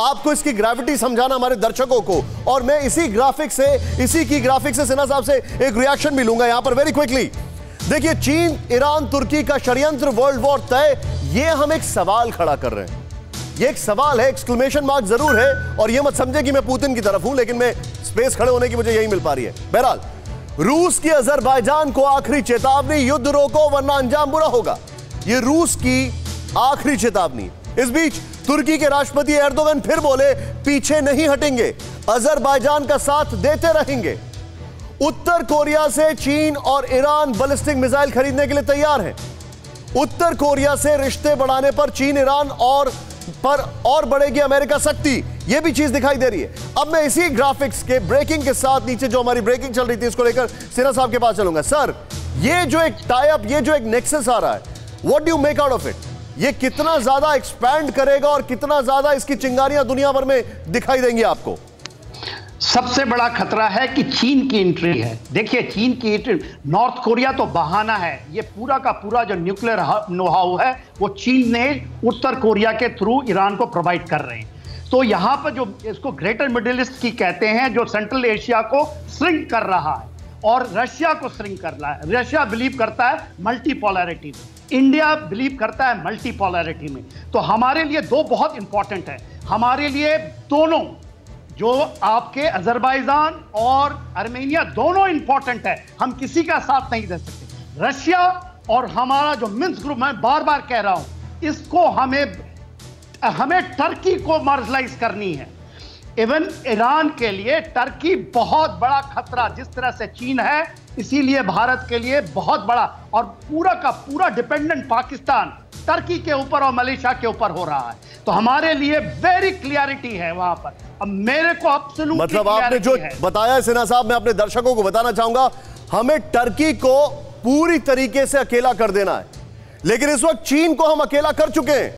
आपको इसकी ग्रेविटी समझाना हमारे दर्शकों को, और मैं इसी की ग्राफिक से सिन्हा साहब से एक रिएक्शन भी लूंगा यहां पर वेरी क्विकली। देखिए, चीन, ईरान, तुर्की का षड्यंत्र, वर्ल्ड वॉर तय, ये हम एक सवाल खड़ा कर रहे हैं। ये एक सवाल है, एक्सक्लेमेशन मार्क जरूर है, और यह मत समझे कि मैं पुतिन की तरफ हूं, लेकिन मैं स्पेस खड़े होने की मुझे यही मिल पा रही है। बहरहाल, रूस की अजरबैजान को आखिरी चेतावनी, युद्ध रोको वरना अंजाम बुरा होगा। यह रूस की आखिरी चेतावनी। इस बीच तुर्की के राष्ट्रपति एर्दोगन फिर बोले, पीछे नहीं हटेंगे, अजरबैजान का साथ देते रहेंगे। उत्तर कोरिया से चीन और ईरान बैलिस्टिक मिसाइल खरीदने के लिए तैयार हैं। उत्तर कोरिया से रिश्ते बढ़ाने पर चीन, ईरान और बढ़ेगी अमेरिका सख्ती, यह भी चीज दिखाई दे रही है। अब मैं इसी ग्राफिक्स के ब्रेकिंग के साथ नीचे जो हमारी ब्रेकिंग चल रही थी इसको लेकर सिन्हा साहब के पास चलूंगा। सर, ये जो एक टाई अप, ये जो एक नेक्सस आ रहा है, what do you make out of it? ये कितना ज्यादा एक्सपैंड करेगा और कितना ज्यादा इसकी चिंगारियां दुनिया भर में दिखाई देंगी आपको? सबसे बड़ा खतरा है कि चीन की एंट्री है। देखिए, चीन की एंट्री, नॉर्थ कोरिया तो बहाना है। ये पूरा का पूरा जो न्यूक्लियर नो-हाउ है वो चीन ने उत्तर कोरिया के थ्रू ईरान को प्रोवाइड कर रहे हैं। तो यहाँ पर जो इसको ग्रेटर मिडिल ईस्ट की कहते हैं, जो सेंट्रल एशिया को श्रिंक कर रहा है और रशिया को श्रिंक कर रहा है। रशिया बिलीव करता है मल्टीपोलैरिटी में, इंडिया बिलीव करता है मल्टीपोलैरिटी में। तो हमारे लिए दो बहुत इंपॉर्टेंट है। हमारे लिए दोनों, जो आपके अजरबैजान और आर्मेनिया, दोनों इंपॉर्टेंट है। हम किसी का साथ नहीं दे सकते। रशिया और हमारा जो मिन्स्क ग्रुप, मैं बार बार कह रहा हूं, इसको हमें टर्की को मार्जिनलाइज करनी है। इवन ईरान के लिए टर्की बहुत बड़ा खतरा, जिस तरह से चीन है, इसीलिए भारत के लिए बहुत बड़ा, और पूरा का पूरा डिपेंडेंट पाकिस्तान टर्की के ऊपर और मलेशिया के ऊपर हो रहा है। तो हमारे लिए वेरी क्लियरिटी है वहां पर। अब मेरे को एब्सोल्यूटली, मतलब आपने जो बताया सिन्हा साहब, मैं अपने दर्शकों को बताना चाहूंगा, हमें टर्की को पूरी तरीके से अकेला कर देना है, लेकिन इस वक्त चीन को हम अकेला कर चुके हैं।